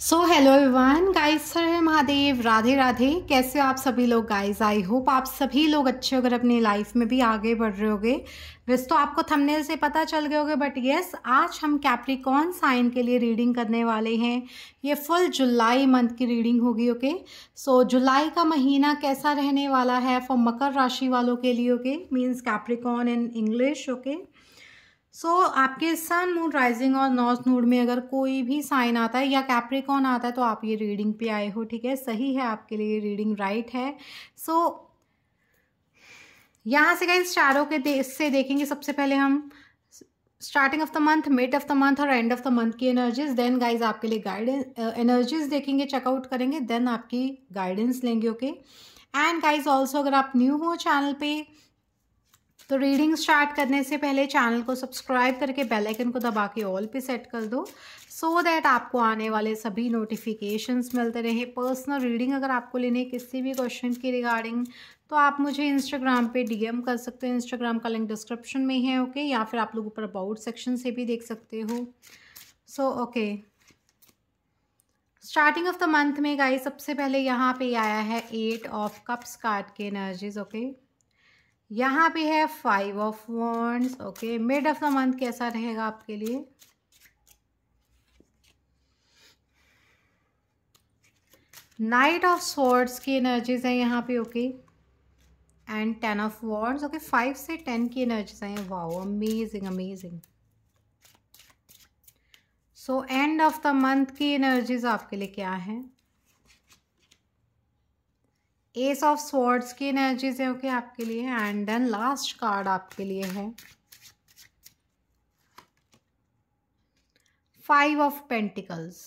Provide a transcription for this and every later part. सो hello everyone guys, हर हर महादेव, राधे राधे। कैसे हो आप सभी लोग गाइस? आई होप आप सभी लोग अच्छे होकर अपनी लाइफ में भी आगे बढ़ रहे होगे। वैसे तो आपको थंबनेल से पता चल गए होगे, बट यस, आज हम कैप्रिकॉर्न साइन के लिए रीडिंग करने वाले हैं। ये फुल जुलाई मंथ की रीडिंग होगी। ओके, सो जुलाई का महीना कैसा रहने वाला है फॉर मकर राशि वालों के लिए। Okay, means Capricorn in English. Okay, so आपके सन मून राइजिंग और नॉर्थ नोड में अगर कोई भी साइन आता है या कैप्रिकॉर्न आता है तो आप ये रीडिंग पे आए हो। ठीक है, सही है आपके लिए रीडिंग, राइट है। सो यहाँ से गाइस चारों के से देखेंगे। सबसे पहले हम starting of the month, mid of the month और एंड ऑफ द मंथ की एनर्जीज, देन गाइज आपके लिए गाइडेंस एनर्जीज देखेंगे, चेकआउट करेंगे, देन आपकी गाइडेंस लेंगे। ओके, एंड गाइज ऑल्सो अगर आप न्यू हो चैनल पे तो रीडिंग स्टार्ट करने से पहले चैनल को सब्सक्राइब करके बेल आइकन को दबा के ऑल पे सेट कर दो, सो दैट आपको आने वाले सभी नोटिफिकेशंस मिलते रहे। पर्सनल रीडिंग अगर आपको लेनी है किसी भी क्वेश्चन की रिगार्डिंग तो आप मुझे इंस्टाग्राम पे डीएम कर सकते हो। इंस्टाग्राम का लिंक डिस्क्रिप्शन में है। ओके, या फिर आप लोग ऊपर अबाउट सेक्शन से भी देख सकते हो। So okay, starting of the month में गाइस सबसे पहले यहाँ पे आया है 8 ऑफ कप्स कार्ड के एनर्जीज। ओके, यहाँ पे है 5 of wands. Okay, mid of the month कैसा रहेगा आपके लिए? नाइट ऑफ स्वॉर्ड्स की एनर्जीज है यहाँ पे। Okay, and 10 of wands. Okay, 5 से 10 की एनर्जीज हैं। Wow, amazing amazing. So end of the month की एनर्जीज आपके लिए क्या है? एस ऑफ स्वॉर्ड्स की एनर्जीज है। ओके, आपके लिए। एंड देन लास्ट कार्ड आपके लिए है 5 of pentacles.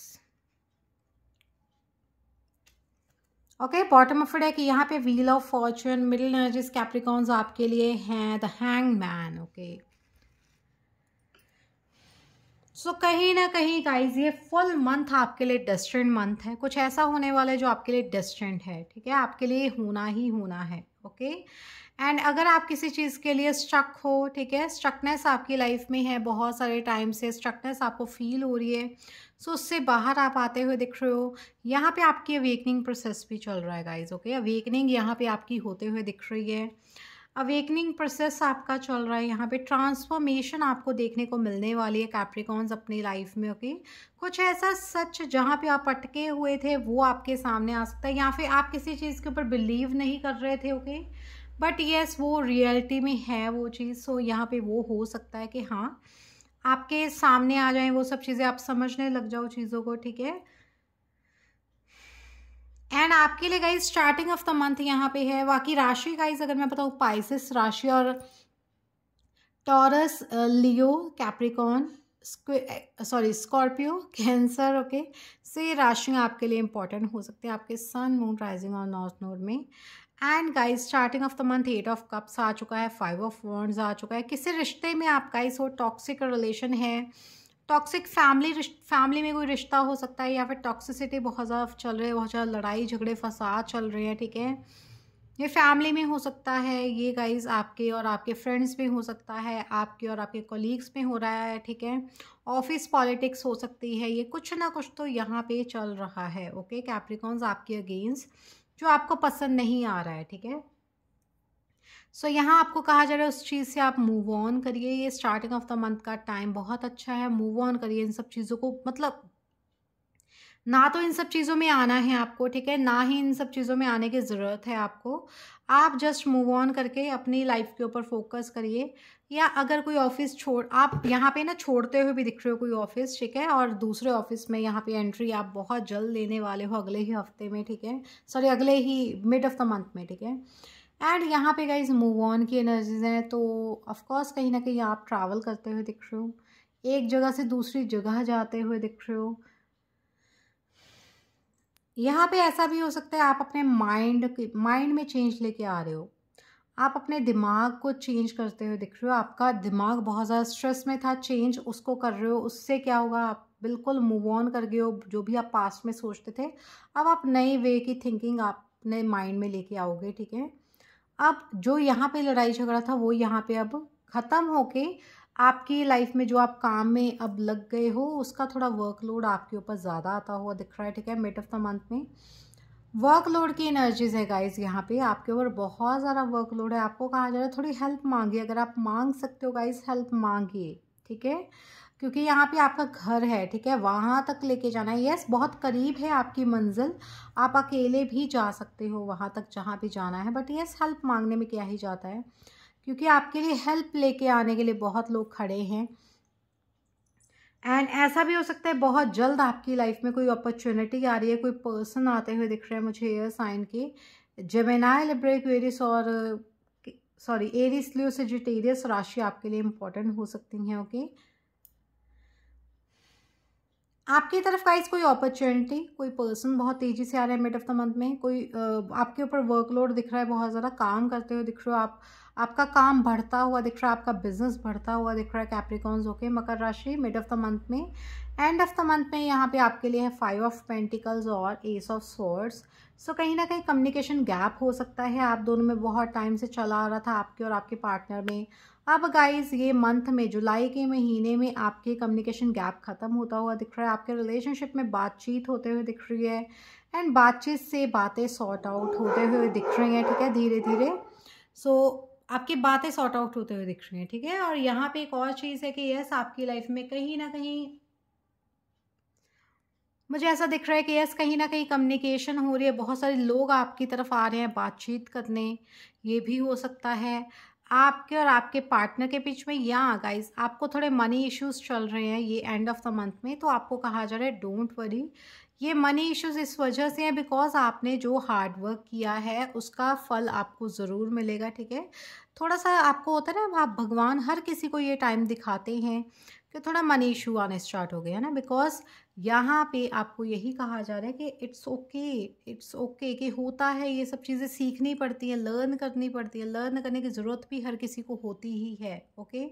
Okay, bottom of deck यहाँ पे wheel of fortune, middle energies Capricorns आपके लिए हैं द हैंगमैन। ओके, सो कहीं ना कहीं गाइज ये फुल मंथ आपके लिए डेस्टिनेड मंथ है। कुछ ऐसा होने वाला है जो आपके लिए डेस्टिनेड है। ठीक है, आपके लिए होना ही होना है। ओके, एंड अगर आप किसी चीज़ के लिए स्ट्रक हो, ठीक है, स्ट्रकनेस आपकी लाइफ में है, बहुत सारे टाइम से स्ट्रकनेस आपको फील हो रही है, सो उससे बाहर आप आते हुए दिख रहे हो। यहाँ पे आपकी अवेकनिंग प्रोसेस भी चल रहा है गाइज। ओके, अवेकनिंग यहाँ पर आपकी होते हुए दिख रही है, अवेकनिंग प्रोसेस आपका चल रहा है। यहाँ पे ट्रांसफॉर्मेशन आपको देखने को मिलने वाली है कैप्रिकॉर्न्स अपनी लाइफ में। ओके, कुछ ऐसा सच जहाँ पे आप अटके हुए थे वो आपके सामने आ सकता है, या फिर आप किसी चीज़ के ऊपर बिलीव नहीं कर रहे थे। ओके, बट येस वो रियलिटी में है वो चीज़। सो यहाँ पे वो हो सकता है कि हाँ आपके सामने आ जाए वो सब चीज़ें, आप समझने लग जाओ चीज़ों को। ठीक है, एंड आपके लिए guys starting of the month यहाँ पे है। बाकी राशि गाइज अगर मैं बताऊँ, पाइसेस राशि और Taurus, Leo, Capricorn, Scorpio, Cancer. Okay, से राशियाँ आपके लिए इंपॉर्टेंट हो सकती हैं आपके सन मून राइजिंग और नॉर्थ नोड में। And guys starting of the month 8 of cups आ चुका है, 5 ऑफ वॉन्ड्स आ चुका है। किसी रिश्ते में आप गाइज हो, टॉक्सिक रिलेशन है, टॉक्सिक फैमिली में कोई रिश्ता हो सकता है, या फिर टॉक्सिसिटी बहुत ज़्यादा चल रही है, बहुत ज़्यादा लड़ाई झगड़े फसाद चल रहे हैं। ठीक है, ये फैमिली में हो सकता है, ये गाइज आपके और आपके फ्रेंड्स में हो सकता है, आपके और आपके कोलीग्स में हो रहा है। ठीक है, ऑफिस पॉलिटिक्स हो सकती है, ये कुछ ना कुछ तो यहाँ पे चल रहा है। ओके, कैप्रिकॉर्न्स आपके अगेंस्ट जो आपको पसंद नहीं आ रहा है। ठीक है, सो यहाँ आपको कहा जा रहा है उस चीज़ से आप मूव ऑन करिए। ये स्टार्टिंग ऑफ द मंथ का टाइम बहुत अच्छा है, मूव ऑन करिए इन सब चीज़ों को। मतलब ना तो इन सब चीज़ों में आना है आपको, ठीक है, ना ही इन सब चीज़ों में आने की ज़रूरत है आपको। आप जस्ट मूव ऑन करके अपनी लाइफ के ऊपर फोकस करिए। या अगर कोई ऑफिस आप यहाँ पे ना छोड़ते हुए भी दिख रहे हो कोई ऑफिस, ठीक है, और दूसरे ऑफिस में यहाँ पे एंट्री आप बहुत जल्द लेने वाले हो अगले ही हफ्ते में। ठीक है, सॉरी अगले ही मिड ऑफ द मंथ में। ठीक है, एंड यहाँ पे गाइज मूव ऑन की एनर्जीज हैं, तो ऑफकोर्स कहीं ना कहीं आप ट्रैवल करते हुए दिख रहे हो, एक जगह से दूसरी जगह जाते हुए दिख रहे हो। यहाँ पे ऐसा भी हो सकता है आप अपने माइंड में चेंज लेके आ रहे हो, आप अपने दिमाग को चेंज करते हुए दिख रहे हो। आपका दिमाग बहुत ज़्यादा स्ट्रेस में था, चेंज उसको कर रहे हो। उससे क्या होगा, आप बिल्कुल मूव ऑन कर गए हो। जो भी आप पास्ट में सोचते थे अब आप नए वे की थिंकिंग अपने माइंड में लेके आओगे। ठीक है, अब जो यहाँ पे लड़ाई झगड़ा था वो यहाँ पे अब ख़त्म होके आपकी लाइफ में जो आप काम में अब लग गए हो उसका थोड़ा वर्कलोड आपके ऊपर ज़्यादा आता हुआ दिख रहा है, ठीक है। मिड ऑफ द मंथ में वर्कलोड की एनर्जीज है गाइज, यहाँ पे आपके ऊपर बहुत ज़्यादा वर्कलोड है। आपको कहा जा रहा है थोड़ी हेल्प मांगिए, अगर आप मांग सकते हो गाइज हेल्प मांगिए, ठीक है, क्योंकि यहाँ पे आपका घर है, ठीक है, वहाँ तक लेके जाना है। यस, बहुत करीब है आपकी मंजिल, आप अकेले भी जा सकते हो वहाँ तक जहाँ भी जाना है, बट यस हेल्प मांगने में क्या ही जाता है, क्योंकि आपके लिए हेल्प लेके आने के लिए बहुत लोग खड़े हैं। एंड ऐसा भी हो सकता है बहुत जल्द आपकी लाइफ में कोई अपॉर्चुनिटी आ रही है, कोई पर्सन आते हुए दिख रहे हैं मुझे एयर साइन के, जेमिनाई, लिब्रा, एक्वेरियस और सॉरी एरीज, लियो, सजिटेरियस राशि आपके लिए इम्पोर्टेंट हो सकती हैं। ओके, आपकी तरफ गाइस कोई अपॉर्चुनिटी, कोई पर्सन बहुत तेज़ी से आ रहा है मिड ऑफ द मंथ में। कोई आपके ऊपर वर्कलोड दिख रहा है, बहुत ज़्यादा काम करते हुए दिख रहे हो आप, आपका काम बढ़ता हुआ दिख रहा है, आपका बिजनेस बढ़ता हुआ दिख रहा है कैप्रिकॉर्न्स। ओके, मकर राशि मिड ऑफ द मंथ में। एंड ऑफ द मंथ में यहाँ पे आपके लिए है 5 ऑफ पेंटिकल्स और एस ऑफ स्वॉर्ड्स। सो कहीं ना कहीं कम्युनिकेशन गैप हो सकता है, आप दोनों में बहुत टाइम से चला आ रहा था आपके और आपके पार्टनर में। अब गाइज ये मंथ में जुलाई के महीने में आपके कम्युनिकेशन गैप ख़त्म होता हुआ दिख रहा है, आपके रिलेशनशिप में बातचीत होते हुए दिख रही है एंड बातचीत से बातें सॉर्ट आउट होते हुए दिख रही हैं, ठीक है, धीरे धीरे। सो आपकी बातें सॉर्ट आउट होते हुए दिख रही हैं, ठीक है। और यहाँ पे एक और चीज़ है कि यस आपकी लाइफ में कहीं ना कहीं मुझे ऐसा दिख रहा है कि यस कहीं ना कहीं कम्युनिकेशन हो रही है, बहुत सारे लोग आपकी तरफ आ रहे हैं बातचीत करने, ये भी हो सकता है आपके और आपके पार्टनर के बीच में। या गाइज आपको थोड़े मनी इश्यूज चल रहे हैं ये एंड ऑफ द मंथ में, तो आपको कहा जा रहा है डोंट वरी, ये मनी इश्यूज इस वजह से हैं बिकॉज आपने जो हार्ड वर्क किया है उसका फल आपको ज़रूर मिलेगा, ठीक है। थोड़ा सा आपको होता है ना, आप भगवान हर किसी को ये टाइम दिखाते हैं कि थोड़ा मनी इशू आने स्टार्ट हो गया ना, बिकॉज यहाँ पे आपको यही कहा जा रहा है कि इट्स ओके कि होता है, ये सब चीज़ें सीखनी पड़ती है, लर्न करनी पड़ती है, लर्न करने की ज़रूरत भी हर किसी को होती ही है। ओके,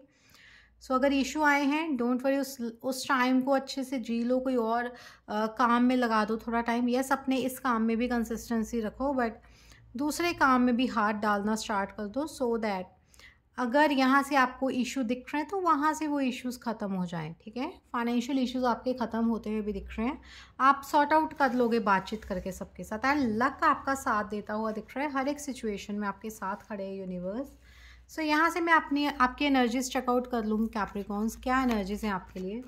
सो अगर इशू आए हैं डोंट वरी, उस टाइम को अच्छे से जी लो, कोई और काम में लगा दो थोड़ा टाइम। यस, अपने इस काम में भी कंसिस्टेंसी रखो बट दूसरे काम में भी हाथ डालना स्टार्ट कर दो, सो दैट अगर यहाँ से आपको इशू दिख रहे हैं तो वहाँ से वो इश्यूज़ ख़त्म हो जाएं, ठीक है। फाइनेंशियल इश्यूज़ आपके ख़त्म होते हुए भी दिख रहे हैं, आप सॉर्ट आउट कर लोगे बातचीत करके सबके साथ। एंड लक आपका साथ देता हुआ दिख रहा है, हर एक सिचुएशन में आपके साथ खड़े हैं यूनिवर्स। सो यहाँ से मैं अपनी आपकी एनर्जीज चेकआउट कर लूँगी, कैप्रिकॉर्न्स क्या एनर्जीज हैं आपके लिए।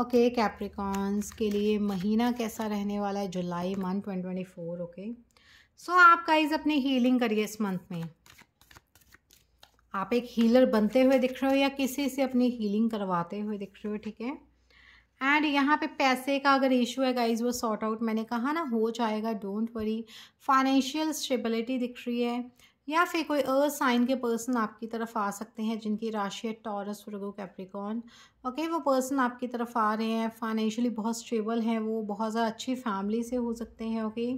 ओके, कैप्रिकॉर्न्स के लिए महीना कैसा रहने वाला है जुलाई मंथ 2024। ओके, सो आप गाइस अपनी हीलिंग करिए इस मंथ में, आप एक हीलर बनते हुए दिख रहे हो या किसी से अपनी हीलिंग करवाते हुए दिख रहे हो, ठीक है। एंड यहाँ पे पैसे का अगर इशू है गाइस वो सॉर्ट आउट, मैंने कहा ना, हो जाएगा डोंट वरी। फाइनेंशियल स्टेबिलिटी दिख रही है, या फिर कोई अर्थ साइन के पर्सन आपकी तरफ आ सकते हैं जिनकी राशि है टॉरस, वर्गो, कैप्रिकॉर्न। ओके, वो पर्सन आपकी तरफ आ रहे हैं, फाइनेंशियली बहुत स्टेबल हैं, वो बहुत ज़्यादा अच्छी फैमिली से हो सकते हैं। Okay,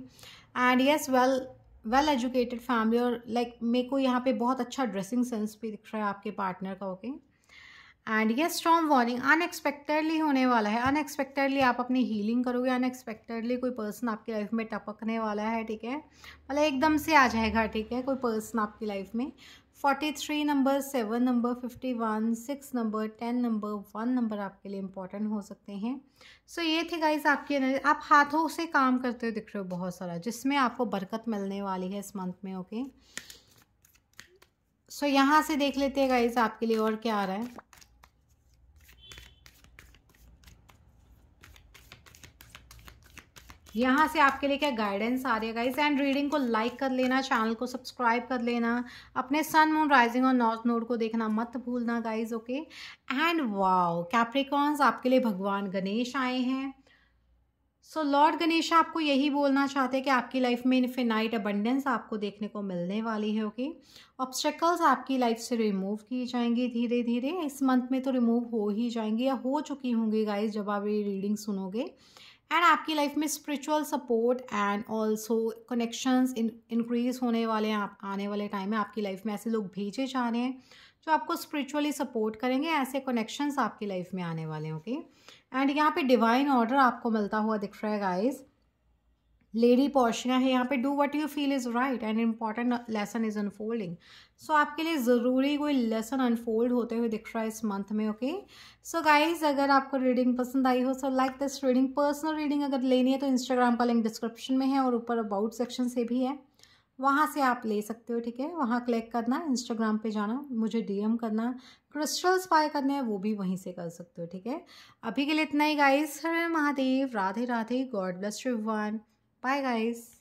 and yes well educated family, और लाइक मेरे को यहाँ पे बहुत अच्छा ड्रेसिंग सेंस भी दिख रहा है आपके पार्टनर का। Okay, and yes strong warning unexpectedly होने वाला है, अनएक्सपेक्टेडली आप अपनी हीलिंग करोगे, अनएक्सपेक्टेडली कोई पर्सन आपकी लाइफ में टपकने वाला है, ठीक है, मतलब एकदम से आ जाएगा, ठीक है, कोई पर्सन आपकी लाइफ में। 43 number, 7 number, 51, 6 number, 10 number, 1 number आपके लिए इम्पॉर्टेंट हो सकते हैं। सो ये थे गाइस आपकी एनर्जी। आप हाथों से काम करते हुए दिख रहे हो बहुत सारा, जिसमें आपको बरकत मिलने वाली है इस मंथ में। ओके, सो यहाँ से देख लेते हैं गाइस आपके लिए और क्या आ रहा है। यहाँ से आपके लिए क्या गाइडेंस आ रही है गाइस। एंड रीडिंग को लाइक कर लेना, चैनल को सब्सक्राइब कर लेना, अपने सन, मून, राइजिंग और नॉर्थ नोड को देखना मत भूलना guys. Okay, and wow Capricorns आपके लिए भगवान गणेश आए हैं। सो लॉर्ड गणेश आपको यही बोलना चाहते हैं कि आपकी लाइफ में इन्फिनाइट अबंडेंस आपको देखने को मिलने वाली है। ओके, ऑब्स्टेकल्स आपकी लाइफ से रिमूव की जाएंगी धीरे धीरे, इस मंथ में तो रिमूव हो ही जाएंगी या हो चुकी होंगी गाइज जब आप ये रीडिंग सुनोगे। एंड आपकी लाइफ में spiritual support and also connections increase होने वाले हैं। आप आने वाले टाइम में आपकी लाइफ में ऐसे लोग भेजे जा रहे हैं जो आपको स्पिरिचुअली सपोर्ट करेंगे, ऐसे कनेक्शंस आपकी लाइफ में आने वाले हैं। ओके, एंड यहाँ पे डिवाइन ऑर्डर आपको मिलता हुआ दिख रहा है गाइस। लेडी पोर्शिया है यहाँ पे, do what you feel is right and important lesson is unfolding. So आपके लिए ज़रूरी कोई लेसन अनफोल्ड होते हुए दिख रहा है इस मंथ में. ओके सो गाइज, अगर आपको रीडिंग पसंद आई हो so like this reading. Personal reading अगर लेनी है तो इंस्टाग्राम का लिंक डिस्क्रिप्शन में है और ऊपर अबाउट सेक्शन से भी है, वहाँ से आप ले सकते हो. ठीक है, वहाँ क्लिक करना, इंस्टाग्राम पे जाना, मुझे डीएम करना. क्रिस्टल्स बाय करने हैं वो भी वहीं से कर सकते हो. ठीक है, अभी के लिए इतना ही गाइस. हर हर Mahadev, Radhe Radhe, God bless everyone, bye guys.